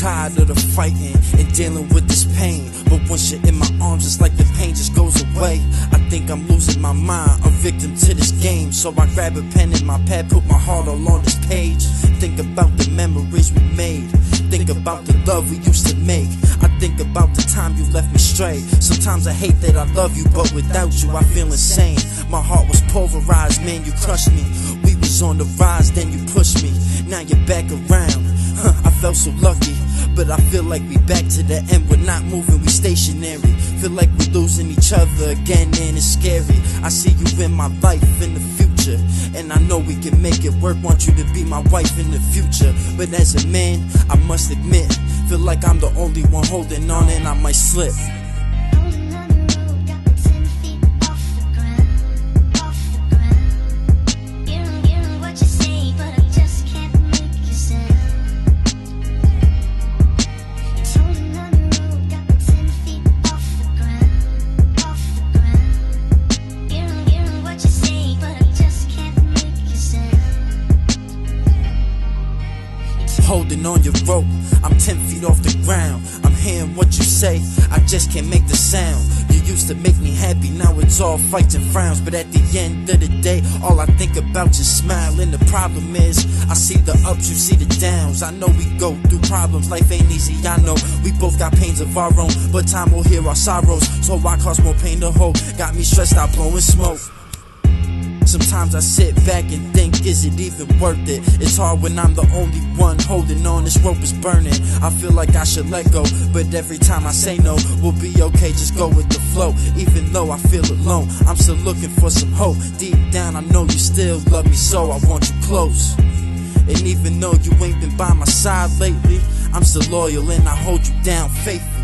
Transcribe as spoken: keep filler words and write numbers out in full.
Tired of the fighting and dealing with this pain, but once you're in my arms, it's like the pain just goes away. I think I'm losing my mind, a victim to this game. So I grab a pen and my pad, put my heart all on this page. Think about the memories we made, think about the love we used to make. I think about the time you left me straight. Sometimes I hate that I love you, but without you I feel insane. My heart was pulverized, man, you crushed me. We was on the rise, then you pushed me. Now you're back around, huh, I felt so lucky. But I feel like we back to the end, we're not moving, we stationary. Feel like we're losing each other again and it's scary. I see you in my life in the future, and I know we can make it work. Want you to be my wife in the future. But as a man, I must admit, feel like I'm the only one holding on and I might slip. Holding on your rope, I'm ten feet off the ground. I'm hearing what you say, I just can't make the sound. You used to make me happy, now it's all fights and frowns. But at the end of the day, all I think about is smile. And the problem is, I see the ups, you see the downs. I know we go through problems, life ain't easy, I know. We both got pains of our own, but time will heal our sorrows. So I cause more pain to hope, got me stressed out blowing smoke. Sometimes I sit back and think, is it even worth it? It's hard when I'm the only one holding on, this rope is burning. I feel like I should let go, but every time I say no, we'll be okay, just go with the flow. Even though I feel alone, I'm still looking for some hope. Deep down I know you still love me, so I want you close. And even though you ain't been by my side lately, I'm still loyal and I hold you down faithfully.